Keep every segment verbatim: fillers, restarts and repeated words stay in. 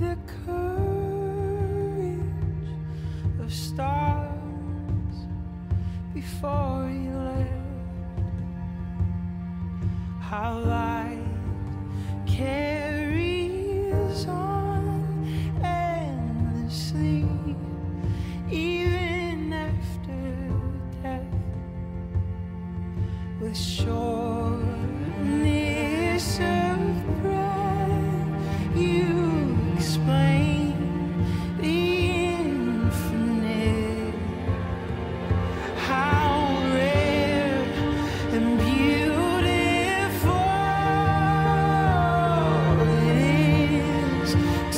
the courage of stars before you left. How light carries on endlessly, even after death, with shortness of breath. You explain the infinite, how rare and beautiful it is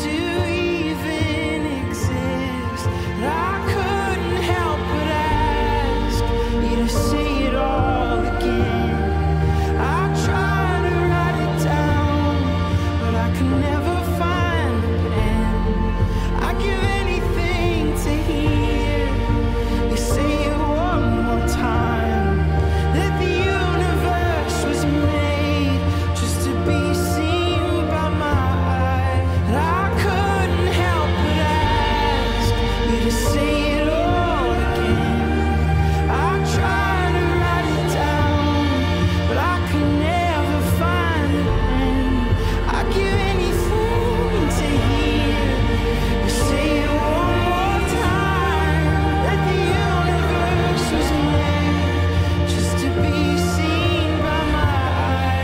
to even exist. I couldn't help but ask you to say it all again. I try to write it down, but I can never find. I give anything to hear you say it one more time, that the universe was made just to be seen by my eyes. I couldn't help but ask you to say it all again. I try to write it down, but I can never find the end. I give anything to hear you say it one more time, that the universe was made just to be seen by my eyes.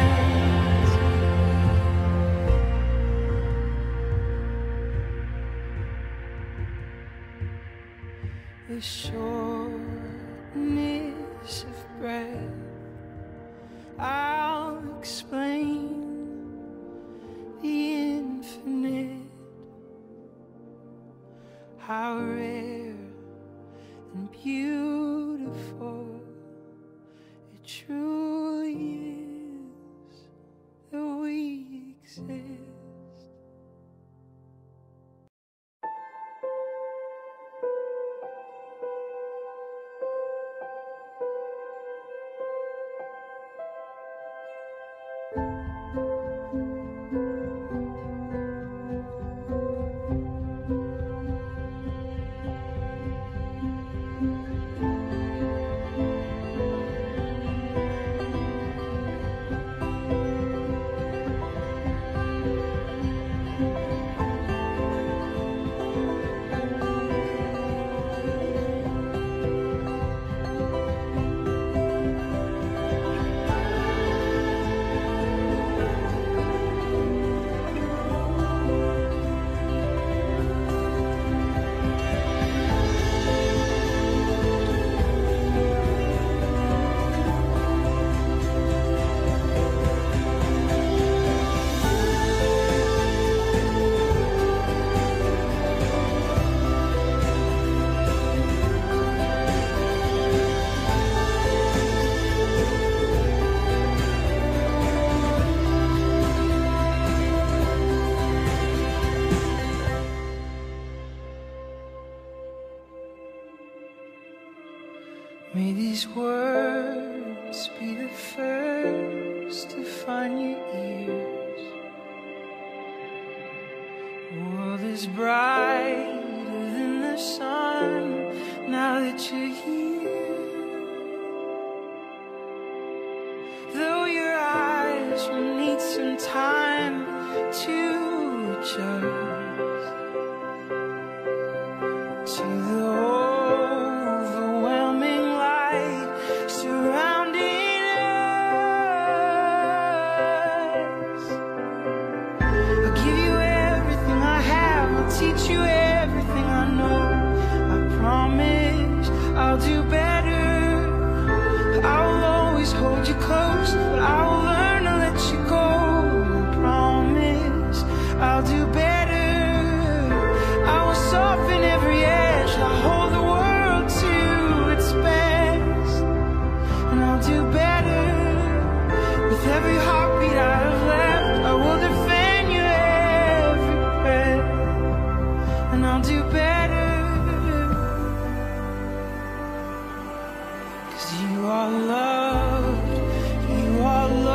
The shortness of breath, I'll explain the infinite, how rare and beautiful it truly is that we exist. May these words be the first to find your ears. The world is brighter than the sun now that you're here. Though your eyes will need some time to adjust to the teach you everything I know. I promise I'll do better. I'll always hold you close, but I'll learn to let you go. I promise I'll do better. I will soften every edge. I'll hold the world to its best, and I'll do better. With every heartbeat I have left, I will defend you every breath, and I'll do better. 'Cause you are loved, you are loved.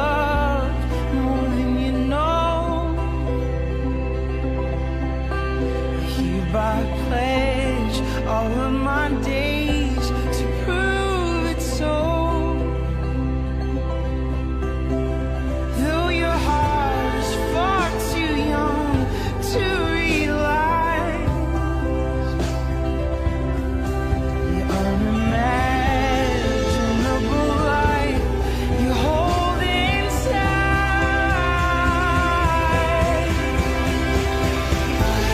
if I pledge all of my days to prove it so. Though your heart is far too young to realize the unimaginable life you hold inside.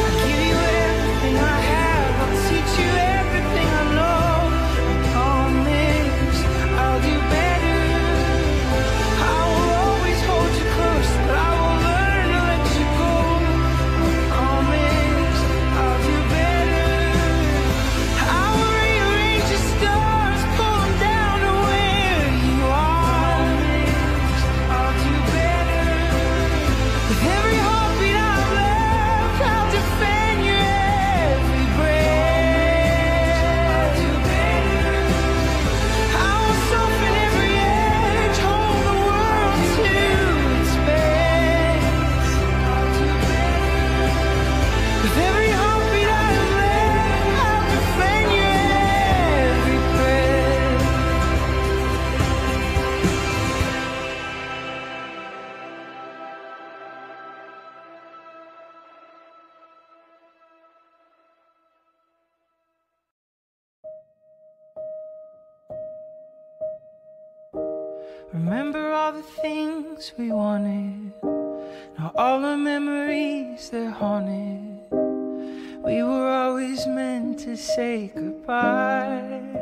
I'll give you everything I have, I'll teach you everything I know. I promise I'll do better. I will always hold you close, but I will learn to let you go. I promise I'll do better. I will rearrange the stars, pull them down to where you are. I'll do better. With every heartbeat I've left, I'll defend your every breath. I'll do better. I will soften every edge, hold the world to its best. I'll do better. With every heartbeat I live, I'll defend your every breath. Remember all the things we wanted. Now all the memories, they're haunted. We were always meant to say goodbye.